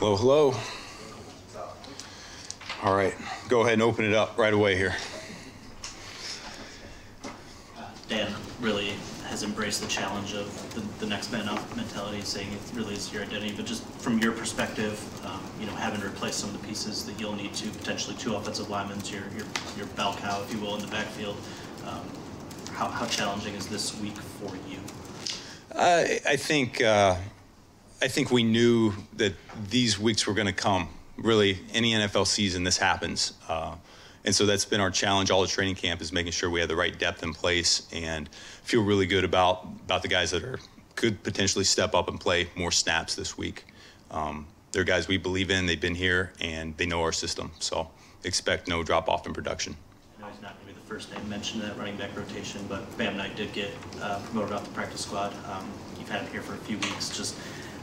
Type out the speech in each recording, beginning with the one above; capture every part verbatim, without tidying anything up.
Hello, hello. All right, go ahead and open it up right away here. Dan really has embraced the challenge of the, the next man up mentality, saying it really is your identity. But just from your perspective, um, you know, having replaced some of the pieces that you'll need to, potentially two offensive linemen, to your, your, your bell cow, if you will, in the backfield, um, how, how challenging is this week for you? I, I think uh, I think we knew that these weeks were going to come. Really, any N F L season, this happens. Uh, And so that's been our challenge all the training camp, is making sure we have the right depth in place and feel really good about about the guys that are could potentially step up and play more snaps this week. Um, they're guys we believe in. They've been here and they know our system. So expect no drop off in production. I know he's not going to be the first name mentioned in that running back rotation, but Bamani did get uh, promoted off the practice squad. Um, you've had him here for a few weeks. Just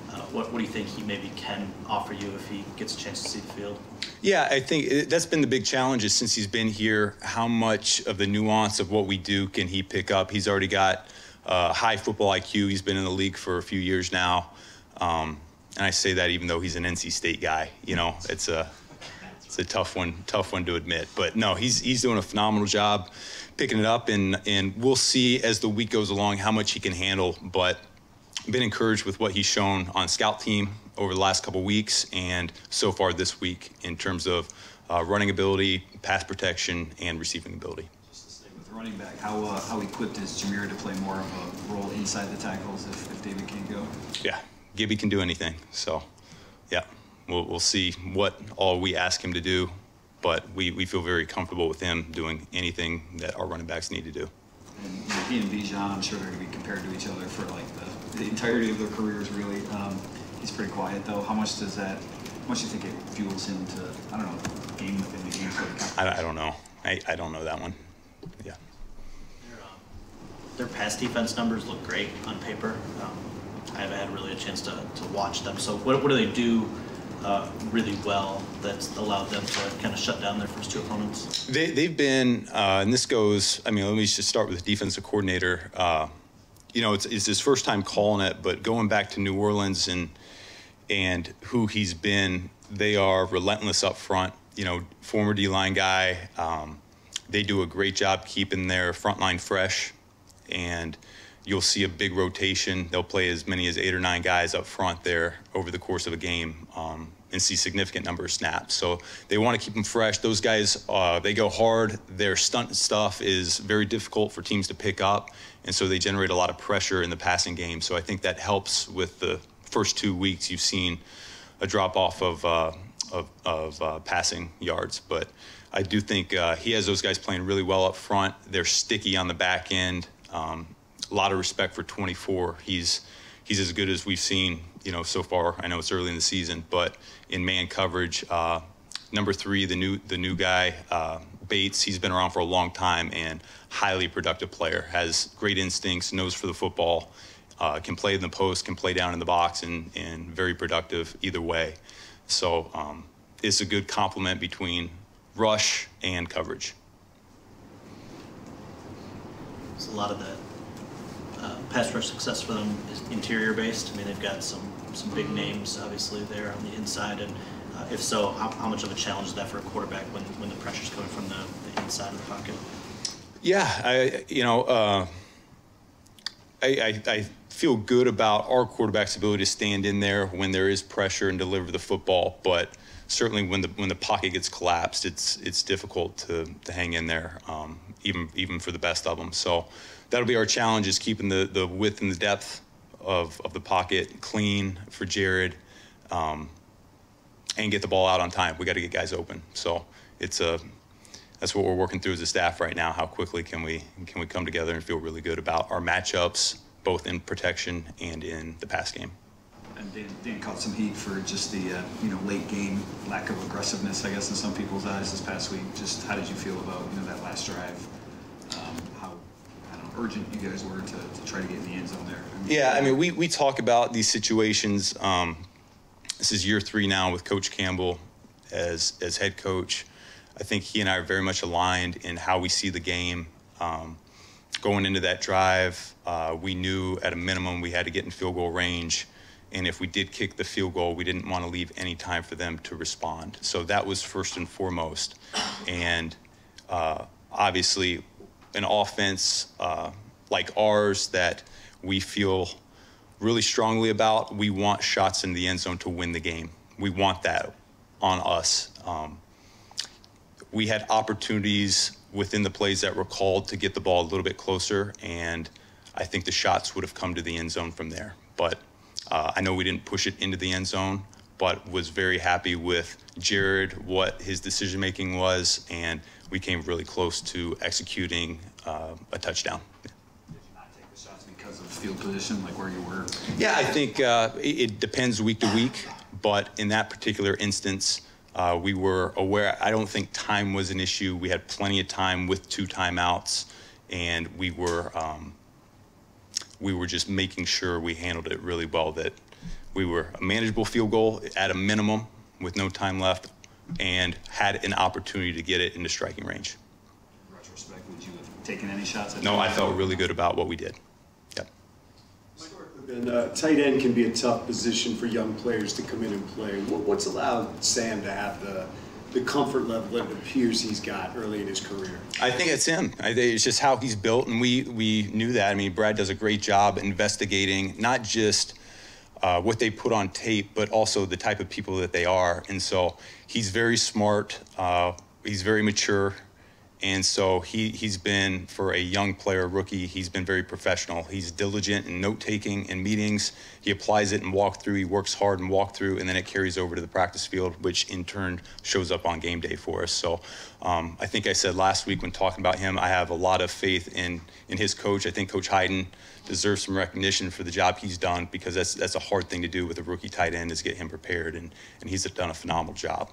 Uh, what, what do you think he maybe can offer you if he gets a chance to see the field? Yeah, I think it, that's been the big challenge is since he's been here, how much of the nuance of what we do can he pick up? He's already got uh, high football I Q. He's been in the league for a few years now. Um, and I say that even though he's an N C State guy. You know, it's a, it's a tough one, tough one to admit. But, no, he's, he's doing a phenomenal job picking it up. And, and we'll see as the week goes along how much he can handle. But been encouraged with what he's shown on scout team over the last couple weeks and so far this week in terms of uh, running ability, pass protection, and receiving ability. Just to stay with running back, how uh, how equipped is Jahmyr to play more of a role inside the tackles if, if David can't go? Yeah, Gibby can do anything. So, yeah, we'll, we'll see what all we ask him to do, but we, we feel very comfortable with him doing anything that our running backs need to do. And he and Bijan, I'm sure they're going to be compared to each other for like the, the entirety of their careers, really. Um, he's pretty quiet, though. How much does that, how much do you think it fuels him to, I don't know, game within the game? I, I don't know. I, I don't know that one. Yeah. Their, um, their pass defense numbers look great on paper. Um, I haven't had really a chance to, to watch them. So what, what do they do Uh, really well that's allowed them to kind of shut down their first two opponents? They, they've been, uh, and this goes, I mean, let me just start with the defensive coordinator. Uh, you know, it's, it's his first time calling it, but going back to New Orleans and, and who he's been, they are relentless up front. You know, former D-line guy, um, they do a great job keeping their front line fresh, and you'll see a big rotation. They'll play as many as eight or nine guys up front there over the course of a game um, and see significant number of snaps. So they want to keep them fresh. Those guys, uh, they go hard. Their stunt stuff is very difficult for teams to pick up, and so they generate a lot of pressure in the passing game. So I think that helps with the first two weeks. You've seen a drop-off of, uh, of, of uh, passing yards. But I do think uh, he has those guys playing really well up front. They're sticky on the back end. Um, A lot of respect for twenty-four. He's he's as good as we've seen, you know, so far. I know it's early in the season, but in man coverage, uh, number three, the new the new guy uh, Bates. He's been around for a long time and highly productive player. Has great instincts, knows for the football, uh, can play in the post, can play down in the box, and and very productive either way. So um, it's a good complement between rush and coverage. It's a lot of that. Uh, pass rush success for them is interior based. I mean, they've got some some big names obviously there on the inside, and uh, if so, how, how much of a challenge is that for a quarterback when when the pressure's coming from the, the inside of the pocket? Yeah, I you know uh, I, I I feel good about our quarterback's ability to stand in there when there is pressure and deliver the football, but certainly when the when the pocket gets collapsed, it's it's difficult to to hang in there, um, even even for the best of them. So that'll be our challenge, is keeping the, the width and the depth of, of the pocket clean for Jared, um, and get the ball out on time. We got to get guys open. So it's a, that's what we're working through as a staff right now. How quickly can we can we come together and feel really good about our matchups, both in protection and in the pass game. And Dan, Dan caught some heat for just the uh, you know late game lack of aggressiveness, I guess, in some people's eyes this past week. Just how did you feel about you know that last drive? Um, how urgent you guys were to, to try to get in the end zone there? I mean, yeah, I mean, we, we talk about these situations. Um, this is year three now with Coach Campbell as, as head coach. I think he and I are very much aligned in how we see the game. Um, going into that drive, uh, we knew at a minimum we had to get in field goal range, And if we did kick the field goal, we didn't want to leave any time for them to respond. So that was first and foremost. And uh, obviously an offense uh, like ours that we feel really strongly about, we want shots in the end zone to win the game. We want that on us. Um, we had opportunities within the plays that were called to get the ball a little bit closer, and I think the shots would have come to the end zone from there. But uh, I know we didn't push it into the end zone, but was very happy with Jared, what his decision-making was, and we came really close to executing uh, a touchdown. Because of field position, like where you were? Yeah, I think uh, it, it depends week to week, but in that particular instance, uh, we were aware. I don't think time was an issue. We had plenty of time with two timeouts, and we were um, we were just making sure we handled it really well, that we were a manageable field goal at a minimum with no time left and had an opportunity to get it into striking range. In retrospect, would you have taken any shots at that? No, I felt really good about what we did. And uh, tight end can be a tough position for young players to come in and play. What, what's allowed Sam to have the, the comfort level that it appears he's got early in his career? I think it's him. I think it's just how he's built, and we, we knew that. I mean, Brad does a great job investigating not just uh, what they put on tape, but also the type of people that they are. And so he's very smart. Uh, he's very mature. And so he, he's been, for a young player, rookie, he's been very professional. He's diligent in note-taking and meetings. He applies it and walk-through. He works hard and walk-through, and then it carries over to the practice field, which in turn shows up on game day for us. So um, I think I said last week when talking about him, I have a lot of faith in, in his coach. I think Coach Hyden deserves some recognition for the job he's done, because that's, that's a hard thing to do with a rookie tight end, is get him prepared, and, and he's done a phenomenal job.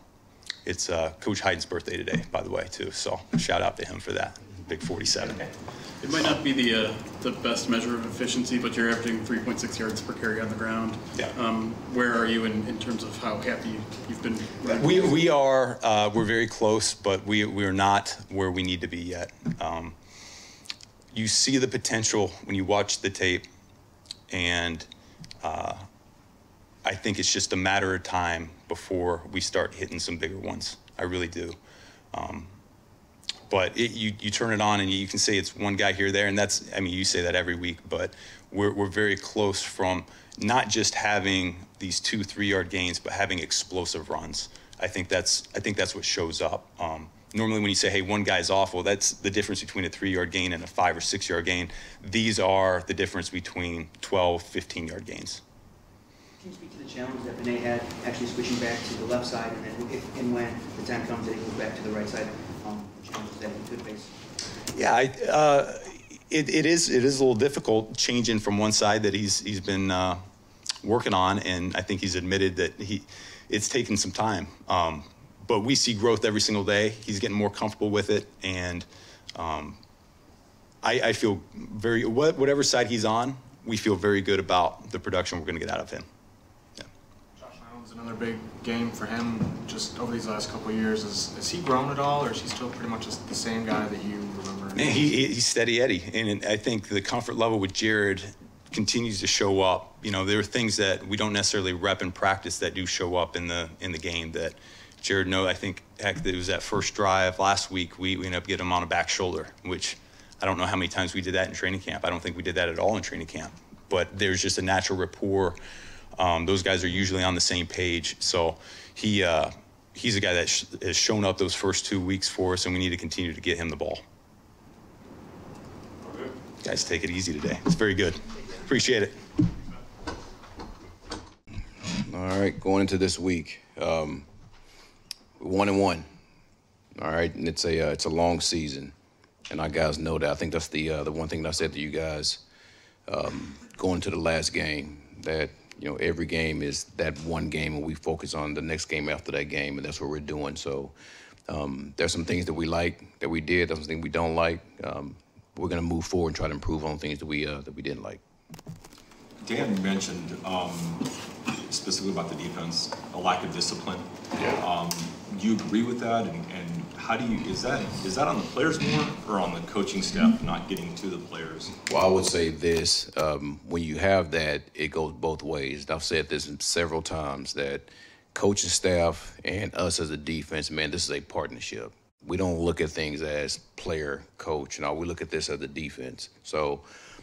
It's uh, Coach Hyden's birthday today, by the way, too. So shout out to him for that. Big forty-seven. It might not be the uh, the best measure of efficiency, but you're averaging three point six yards per carry on the ground. Yeah. Um, where are you in, in terms of how happy you've been? We we are uh, we're very close, but we we are not where we need to be yet. Um, you see the potential when you watch the tape, and uh, I think it's just a matter of time before we start hitting some bigger ones. I really do. Um, but it, you, you turn it on and you can say it's one guy here, there, and that's, I mean, you say that every week, but we're, we're very close from not just having these two, three-yard gains, but having explosive runs. I think that's, I think that's what shows up. Um, normally when you say, hey, one guy's awful, that's the difference between a three-yard gain and a five- or six-yard gain. These are the difference between twelve, fifteen-yard gains. Can you speak to the challenge that Vinay had actually switching back to the left side, and then if and when the time comes that he moves back to the right side, um, the challenges that he could face? Yeah, I, uh, it, it is it is a little difficult changing from one side that he's he's been uh, working on, and I think he's admitted that he it's taken some time. Um, but we see growth every single day. He's getting more comfortable with it, and um, I, I feel very whatever side he's on, we feel very good about the production we're going to get out of him. Another big game for him just over these last couple of years. Is, is he grown at all, or is he still pretty much just the same guy that you remember? Man, he, he's steady Eddie, and I think the comfort level with Jared continues to show up. You know, there are things that we don't necessarily rep in practice that do show up in the in the game that Jared knows. I think, heck, it was that first drive last week, we, we ended up getting him on a back shoulder, which I don't know how many times we did that in training camp. I don't think we did that at all in training camp, but there's just a natural rapport. Um, those guys are usually on the same page. So he uh, he's a guy that sh has shown up those first two weeks for us, and we need to continue to get him the ball. Okay. Guys, take it easy today. It's very good. Appreciate it. All right, going into this week, um, one and one. All right, and it's a uh, it's a long season, and our guys know that. I think that's the uh, the one thing that I said to you guys um, going to the last game, that you know, every game is that one game, and we focus on the next game after that game, and that's what we're doing. So um, there's some things that we like that we did, there's some things we don't like. Um, we're going to move forward and try to improve on things that we uh, that we didn't like. Dan mentioned um, specifically about the defense, a lack of discipline. Yeah. Um, do you agree with that? And, and how do you, is that is that on the players more or on the coaching staff not getting to the players? Well, I would say this. Um, when you have that, it goes both ways. And I've said this several times that coaching staff and us as a defense, man, this is a partnership. We don't look at things as player, coach. No, we look at this as the defense. So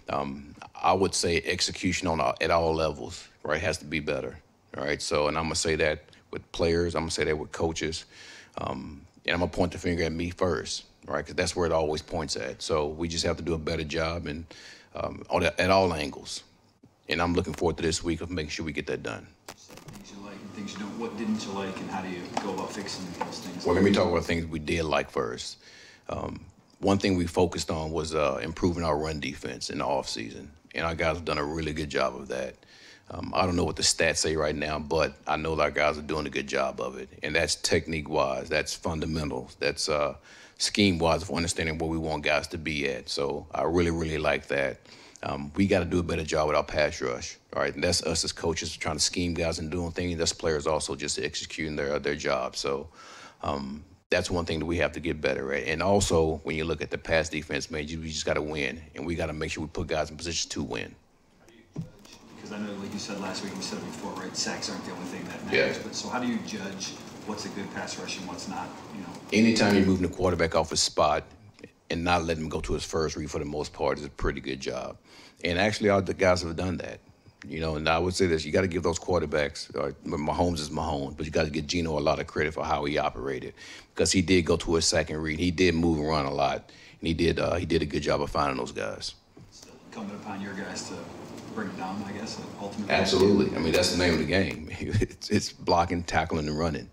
um, I would say execution on all, at all levels, right, has to be better. All right, so, and I'm going to say that with players. I'm going to say that with coaches. Um, and I'm going to point the finger at me first, right, because that's where it always points at. So we just have to do a better job and um, on the, at all angles. And I'm looking forward to this week of making sure we get that done. Things you like and things you don't. What didn't you like, and how do you go about fixing those things? Well, let me talk about things we did like first. Um, one thing we focused on was uh, improving our run defense in the offseason, and our guys have done a really good job of that. Um, I don't know what the stats say right now, but I know that our guys are doing a good job of it, and that's technique-wise, that's fundamentals, that's uh, scheme-wise for understanding where we want guys to be at. So I really, really like that. Um, we got to do a better job with our pass rush, all right? And that's us as coaches trying to scheme guys and doing things. That's players also just executing their their job. So um, that's one thing that we have to get better at. And also, when you look at the pass defense, man, you, we just got to win, and we got to make sure we put guys in position to win. Because I know, like you said last week, you said it before, right? Sacks aren't the only thing that matters. Yeah. But so how do you judge what's a good pass rush and what's not? You know, anytime you're moving the quarterback off his spot and not letting him go to his first read for the most part is a pretty good job. And actually, all the guys have done that. You know, and I would say this, you got to give those quarterbacks, right, Mahomes is Mahomes, but you got to give Geno a lot of credit for how he operated because he did go to his second read. He did move and run a lot, and he did uh, he did a good job of finding those guys. Still incumbent upon your guys to bring it down, I guess, ultimately. Absolutely. I mean, that's the name of the game. It's, it's blocking, tackling, and running.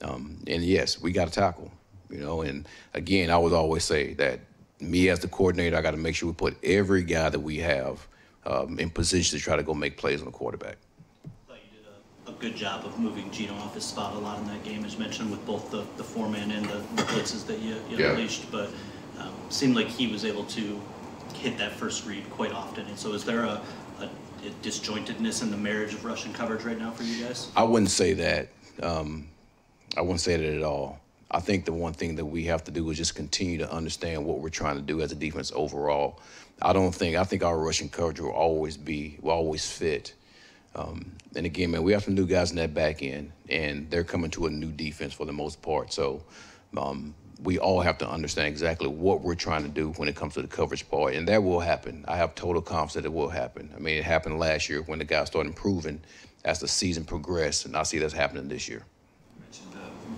Um, and, yes, we got to tackle. You know, and again, I would always say that me as the coordinator, I got to make sure we put every guy that we have um, in position to try to go make plays on the quarterback. I thought you did a, a good job of moving Geno off his spot a lot in that game, as mentioned, with both the, the four-man and the, the blitzes that you, you yeah. unleashed. But um, seemed like he was able to hit that first read quite often. And so is there a, a, a disjointedness in the marriage of rush and coverage right now for you guys? I wouldn't say that. Um, I wouldn't say that at all. I think the one thing that we have to do is just continue to understand what we're trying to do as a defense overall. I don't think, I think our rushing coverage will always be, will always fit. Um, and again, man, we have some new guys in that back end, and they're coming to a new defense for the most part. So um, we all have to understand exactly what we're trying to do when it comes to the coverage part, and that will happen. I have total confidence that it will happen. I mean, it happened last year when the guys started improving as the season progressed, and I see that's happening this year.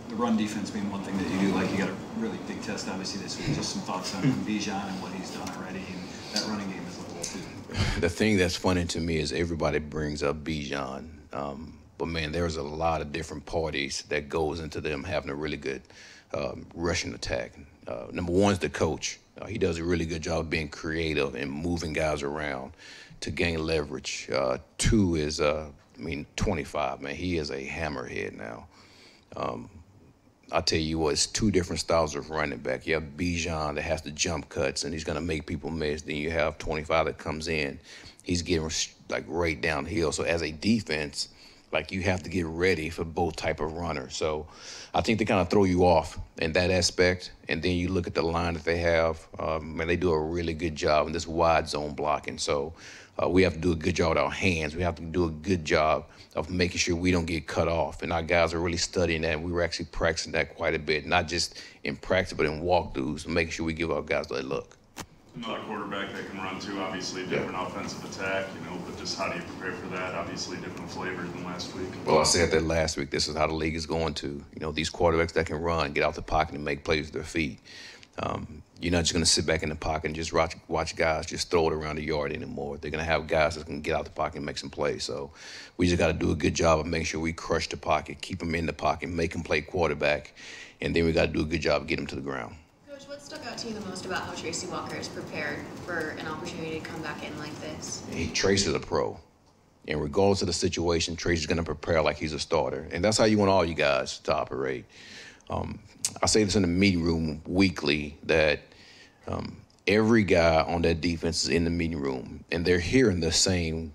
The run defense being one thing that you do, like you got a really big test, obviously, this week. Just some thoughts on Bijan and what he's done already, and that running game is level too. The thing that's funny to me is everybody brings up Bijan, um, but man, there's a lot of different parties that goes into them having a really good um, rushing attack. Uh, number one is the coach. Uh, he does a really good job of being creative and moving guys around to gain leverage. Uh, two is, uh, I mean, twenty-five, man, he is a hammerhead now. Um, I tell you what, it's two different styles of running back. You have Bijan that has the jump cuts, and he's going to make people miss. Then you have twenty-five that comes in. He's getting, like, right downhill. So as a defense, like, you have to get ready for both type of runners. So I think they kind of throw you off in that aspect. And then you look at the line that they have, um, and they do a really good job in this wide zone blocking. So uh, we have to do a good job with our hands. We have to do a good job of making sure we don't get cut off. And our guys are really studying that. And we were actually practicing that quite a bit, not just in practice but in walkthroughs, and making sure we give our guys that look. Another quarterback that can run too, obviously, different yeah. offensive attack, you know, but just how do you prepare for that? Obviously, different flavor than last week. Well, I said that last week. This is how the league is going to. You know, these quarterbacks that can run, get out the pocket and make plays with their feet. Um, you're not just going to sit back in the pocket and just watch, watch guys just throw it around the yard anymore. They're going to have guys that can get out the pocket and make some plays. So we just got to do a good job of making sure we crush the pocket, keep them in the pocket, make them play quarterback, and then we got to do a good job of getting them to the ground. What stuck out to you the most about how Tracy Walker is prepared for an opportunity to come back in like this? He Tracy's a pro. And regardless of the situation, Tracy's going to prepare like he's a starter. And that's how you want all you guys to operate. Um, I say this in the meeting room weekly, that um, every guy on that defense is in the meeting room, and they're hearing the same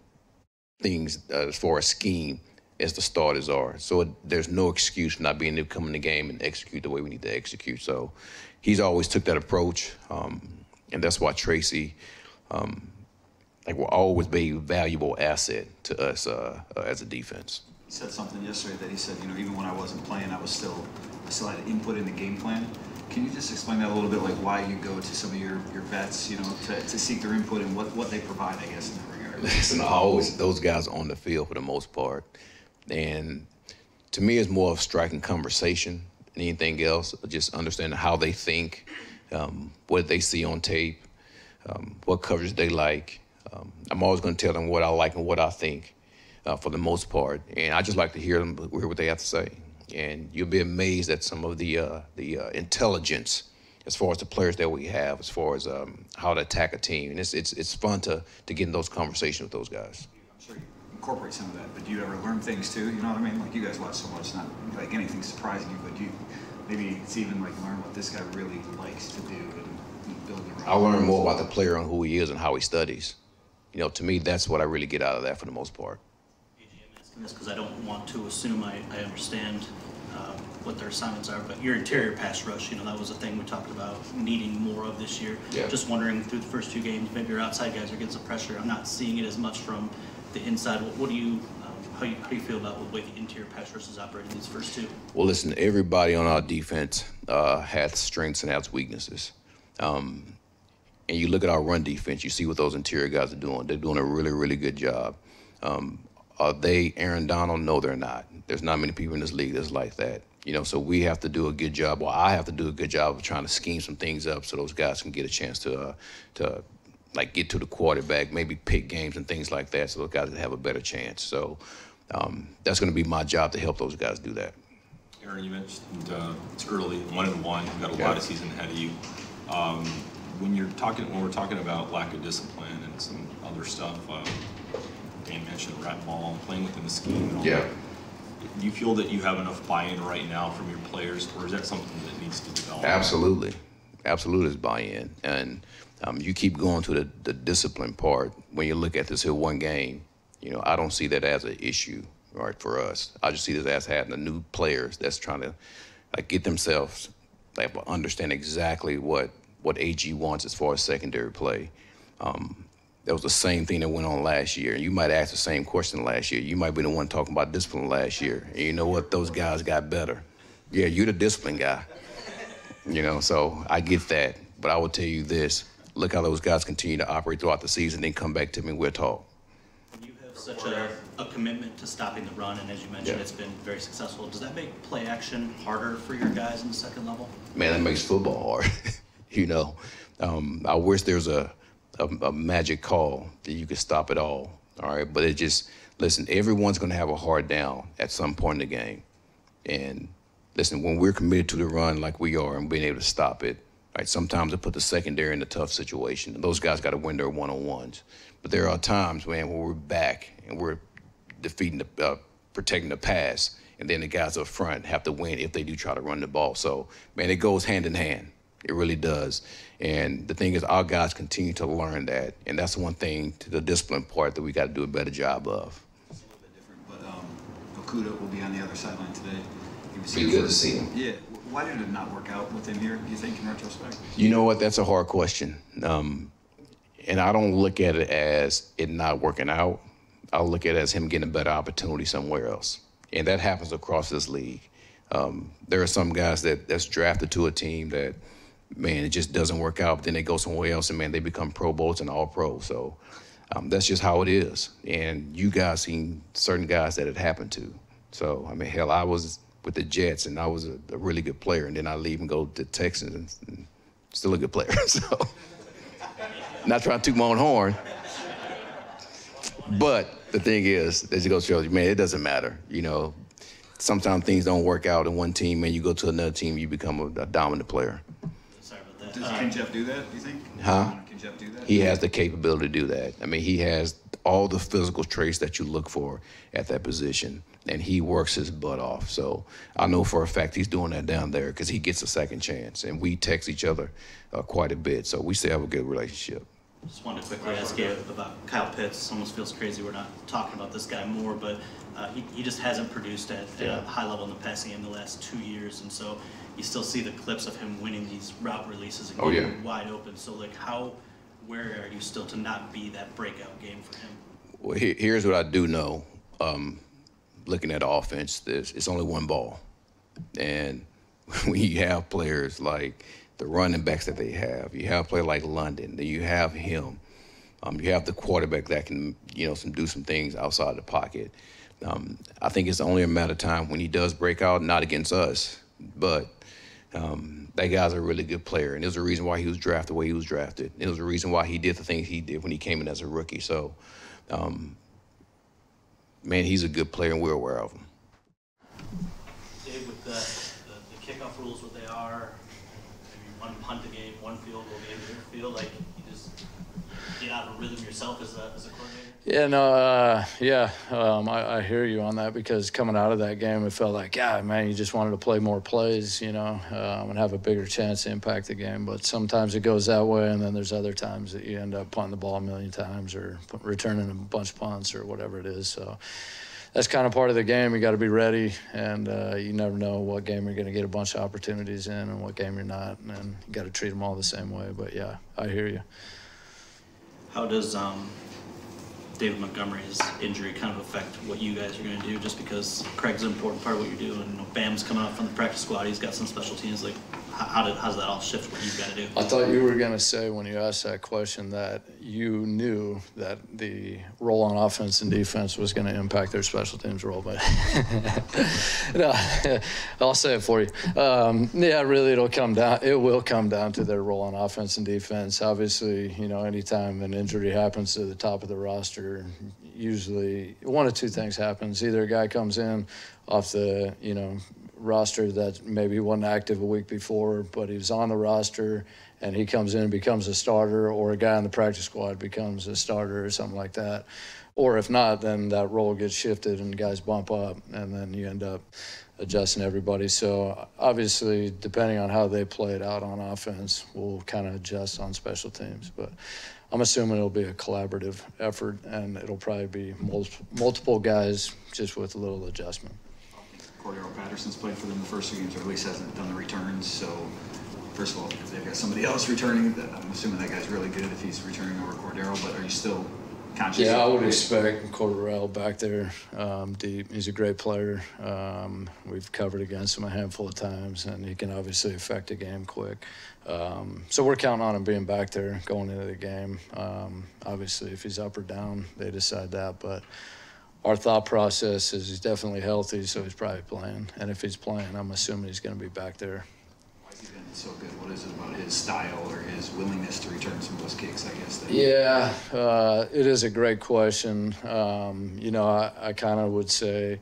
things uh, as far as scheme, as the starters are. So it, there's no excuse for not being able to come in the game and execute the way we need to execute. So he's always took that approach, um, and that's why Tracy um, like will always be a valuable asset to us uh, uh, as a defense. He said something yesterday that he said, you know, even when I wasn't playing, I was still, I still had input in the game plan. Can you just explain that a little bit, like why you go to some of your, your vets, you know, to, to seek their input and what, what they provide, I guess, in that regard? Listen, I always, those guys are on the field for the most part. And to me, it's more of striking conversation than anything else, just understanding how they think, um, what they see on tape, um, what coverage they like. Um, I'm always going to tell them what I like and what I think. Uh, for the most part, and I just like to hear them, hear what they have to say. And you'll be amazed at some of the uh, the uh, intelligence as far as the players that we have, as far as um, how to attack a team. And it's it's it's fun to to get in those conversations with those guys. I'm sure you incorporate some of that, but do you ever learn things too? You know what I mean? Like you guys watch so much, not like anything surprising you, but you maybe it's even like learn what this guy really likes to do and, and build around. I learn more about the player and who he is and how he studies. You know, to me, that's what I really get out of that for the most part. Because I don't want to assume I, I understand uh, what their assignments are, but your interior pass rush, you know, that was a thing we talked about needing more of this year. Yeah. Just wondering through the first two games, maybe your outside guys are getting some pressure. I'm not seeing it as much from the inside. What, what do you, um, how you, how do you feel about the way the interior pass rush is operating these first two? Well, listen, everybody on our defense uh, has strengths and has weaknesses. Um, and you look at our run defense, you see what those interior guys are doing. They're doing a really, really good job. Um, Are they Aaron Donald? No, they're not. There's not many people in this league that's like that. You know, so we have to do a good job, or I have to do a good job of trying to scheme some things up so those guys can get a chance to, uh, to like, get to the quarterback, maybe pick games and things like that so those guys have a better chance. So um, that's going to be my job to help those guys do that. Aaron, you mentioned uh, it's early, one and one. You've got a yeah. lot of season ahead of you. Um, when you're talking, when we're talking about lack of discipline and some other stuff, uh, Dan mentioned rat ball, playing within the scheme and all yeah. that. Do you feel that you have enough buy-in right now from your players, or is that something that needs to develop? Absolutely. Absolutely is buy-in. And um, you keep going to the, the discipline part. When you look at this here one game, you know, I don't see that as an issue right, for us. I just see this as having the new players that's trying to like, get themselves, like, understand exactly what, what A G wants as far as secondary play. Um, That was the same thing that went on last year. You might ask the same question last year. You might be the one talking about discipline last year. And you know what? Those guys got better. Yeah, you're the discipline guy. You know, so I get that. But I will tell you this. Look how those guys continue to operate throughout the season, then come back to me and we'll talk. You have such a, a commitment to stopping the run, and as you mentioned, yeah. it's been very successful. Does that make play action harder for your guys in the second level? Man, that makes football hard. You know, um, I wish there's a – A, a magic call that you could stop it all, all right? But it just, listen, everyone's going to have a hard down at some point in the game. And, listen, when we're committed to the run like we are and being able to stop it, right, sometimes it put the secondary in a tough situation. And those guys got to win their one-on-ones. But there are times, man, when we're back and we're defeating the, uh, protecting the pass, and then the guys up front have to win if they do try to run the ball. So, man, it goes hand in hand. It really does. And the thing is, our guys continue to learn that. And that's one thing, to the discipline part, that we got to do a better job of. It's a little bit different, but um, Okudah will be on the other sideline today. Be good to see him. Yeah. Why did it not work out with him here, do you think, in retrospect? You know what? That's a hard question. Um, and I don't look at it as it not working out. I look at it as him getting a better opportunity somewhere else. And that happens across this league. Um, there are some guys that that's drafted to a team that – man, it just doesn't work out. But then they go somewhere else, and, man, they become Pro Bowls and All-Pro. So um, that's just how it is. And you guys seen certain guys that it happened to. So, I mean, hell, I was with the Jets, and I was a, a really good player. And then I leave and go to the Texans, and, and still a good player. So not trying to toot my own horn. But the thing is, as it goes to show you, man, it doesn't matter, you know. Sometimes things don't work out in one team, and you go to another team, you become a, a dominant player. Does uh, King Jeff do that, do you think? Huh? Can Jeff do that? He has the capability to do that. I mean, he has all the physical traits that you look for at that position, and he works his butt off. So I know for a fact he's doing that down there because he gets a second chance, and we text each other uh, quite a bit, so we still have a good relationship. Just wanted to quickly ask you about Kyle Pitts. Almost feels crazy we're not talking about this guy more, but Uh, he, he just hasn't produced at, at yeah. a high level in the passing game in the last two years, and so you still see the clips of him winning these route releases and oh, getting yeah. wide open. So, like, how, where are you still to not be that breakout game for him? Well, here, here's what I do know. Um, looking at the offense, there's, it's only one ball. And when you have players like the running backs that they have, you have a player like London, then you have him. Um, you have the quarterback that can, you know, some do some things outside the pocket. Um, I think it's only a matter of time when he does break out, not against us, but um, that guy's a really good player. And there's a reason why he was drafted the way he was drafted. It was a reason why he did the things he did when he came in as a rookie. So, um, man, he's a good player, and we're aware of him. Dave, with the, the, the kickoff rules, what they are, maybe one punt a game, one field goal game, you feel like you just get out of rhythm yourself as a, as a coordinator? Yeah, no, uh, yeah, um, I, I hear you on that, because coming out of that game, it felt like, God, man, you just wanted to play more plays, you know, um, and have a bigger chance to impact the game. But sometimes it goes that way, and then there's other times that you end up punting the ball a million times or returning a bunch of punts or whatever it is. So that's kind of part of the game. You got to be ready, and uh, you never know what game you're going to get a bunch of opportunities in and what game you're not, and you got to treat them all the same way. But, yeah, I hear you. How does um David Montgomery's injury kind of affect what you guys are going to do, just because Craig's an important part of what you're doing? You know, Bam's coming out from the practice squad. He's got some special teams. Like, how did, how's that all shift what you've got to do? I thought you were going to say when you asked that question that you knew that the role on offense and defense was going to impact their special teams role, but no, I'll say it for you. Um, yeah, really, it'll come down. It will come down to their role on offense and defense. Obviously, you know, anytime an injury happens to the top of the roster, usually one of two things happens. Either a guy comes in off the, you know, roster that maybe wasn't active a week before, but he was on the roster and he comes in and becomes a starter, or a guy on the practice squad becomes a starter or something like that. Or if not, then that role gets shifted and guys bump up, and then you end up adjusting everybody. So obviously, depending on how they play it out on offense, we'll kind of adjust on special teams. But I'm assuming it'll be a collaborative effort, and it'll probably be mul multiple guys just with a little adjustment. Cordero Patterson's played for them the first two games, or at least hasn't done the returns. So first of all, if they've got somebody else returning, I'm assuming that guy's really good if he's returning over Cordero, but are you still conscious? Yeah, I would expect Cordero back there um, deep. He's a great player. Um, we've covered against him a handful of times, and he can obviously affect a game quick. Um, so we're counting on him being back there going into the game. Um, obviously, if he's up or down, they decide that. But our thought process is he's definitely healthy, so he's probably playing. And if he's playing, I'm assuming he's going to be back there. Why has he been so good? What is it about his style or his willingness to return some of those kicks, I guess? That yeah, uh, it is a great question. Um, you know, I, I kind of would say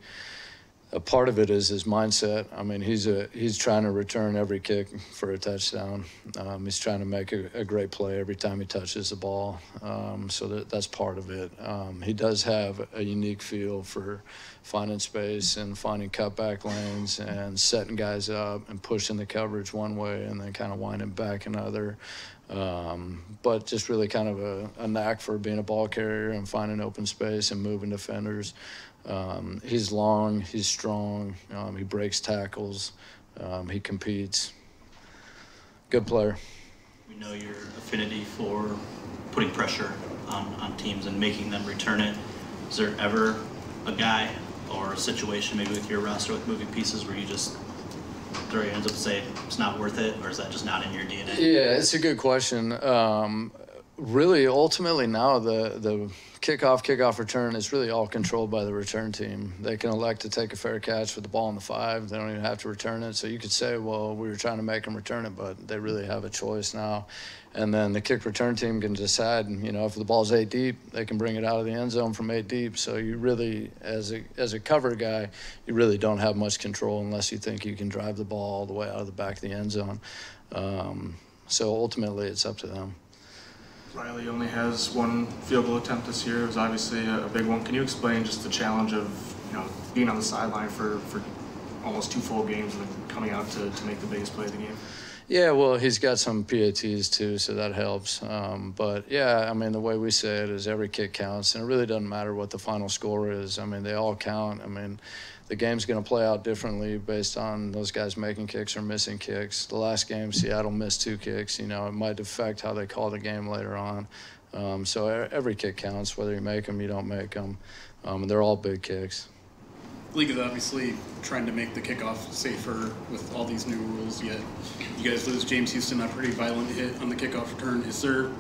a part of it is his mindset. I mean, he's a he's trying to return every kick for a touchdown. Um, he's trying to make a, a great play every time he touches the ball. Um, so that, that's part of it. Um, he does have a unique feel for finding space and finding cutback lanes and setting guys up and pushing the coverage one way and then kind of winding back another. Um, but just really kind of a, a knack for being a ball carrier and finding open space and moving defenders. Um, he's long, he's strong, um, he breaks tackles, um, he competes. Good player. We know your affinity for putting pressure on, on teams and making them return it. Is there ever a guy or a situation maybe with your roster with moving pieces where you just throw your hands up and say it's not worth it, or is that just not in your D N A? Yeah, it's a good question. Um, Really, ultimately now, the, the kickoff, kickoff return is really all controlled by the return team. They can elect to take a fair catch with the ball in the five. They don't even have to return it. So you could say, well, we were trying to make them return it, but they really have a choice now. And then the kick return team can decide, you know, if the ball's eight deep, they can bring it out of the end zone from eight deep. So you really, as a, as a cover guy, you really don't have much control unless you think you can drive the ball all the way out of the back of the end zone. Um, so ultimately, it's up to them. Riley only has one field goal attempt this year. It was obviously a big one. Can you explain just the challenge of, you know, being on the sideline for, for almost two full games and coming out to, to make the biggest play of the game? Yeah, well, he's got some P A Ts too, so that helps. Um, but, yeah, I mean, the way we say it is every kick counts, and it really doesn't matter what the final score is. I mean, they all count. I mean, the game's going to play out differently based on those guys making kicks or missing kicks. The last game, Seattle missed two kicks. You know, it might affect how they call the game later on. Um, so every kick counts, whether you make them, you don't make them. Um, they're all big kicks. The league is obviously trying to make the kickoff safer with all these new rules, yet you guys lose James Houston on a pretty violent hit on the kickoff return. Is there,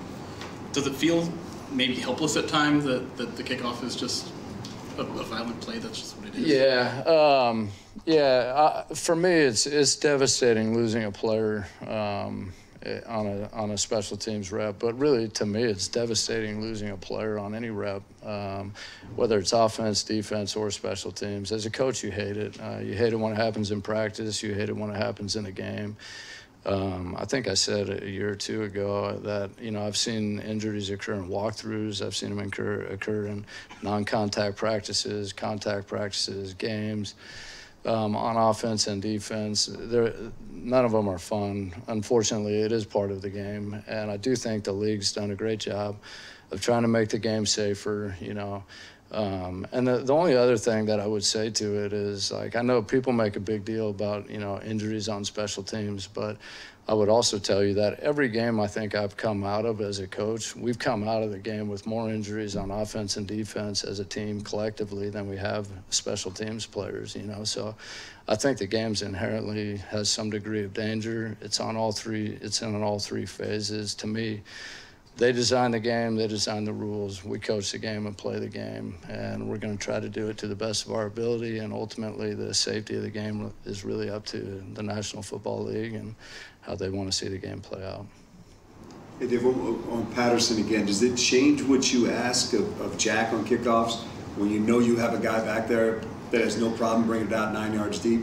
does it feel maybe helpless at times that, that the kickoff is just a, a violent play? That's just what it is. Yeah, um, yeah. I, for me, it's it's devastating losing a player um, on a on a special teams rep, but really to me, it's devastating losing a player on any rep. Um, whether it's offense, defense, or special teams. As a coach, you hate it. Uh, you hate it when it happens in practice. You hate it when it happens in the game. Um, I think I said a year or two ago that, you know, I've seen injuries occur in walkthroughs. I've seen them occur, occur in non-contact practices, contact practices, games. Um, on offense and defense, none of them are fun. Unfortunately, it is part of the game, and I do think the league's done a great job of trying to make the game safer, you know. Um, and the, the only other thing that I would say to it is, like, I know people make a big deal about, you know, injuries on special teams, but I would also tell you that every game I think I've come out of as a coach, we've come out of the game with more injuries on offense and defense as a team collectively than we have special teams players, you know. So I think the game's inherently has some degree of danger. It's on all three, it's in all three phases. To me, they design the game, they design the rules. We coach the game and play the game, and we're going to try to do it to the best of our ability, and ultimately the safety of the game is really up to the National Football League and how they want to see the game play out. Hey Dave, on Patterson again, does it change what you ask of, of Jack on kickoffs when you know you have a guy back there that has no problem bringing it out nine yards deep?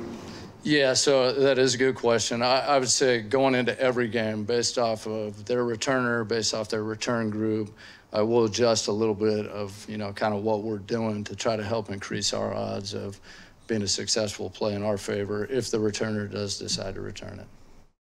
Yeah, so that is a good question. I, I would say going into every game, based off of their returner, based off their return group, I will adjust a little bit of, you know, kind of what we're doing to try to help increase our odds of being a successful play in our favor if the returner does decide to return it.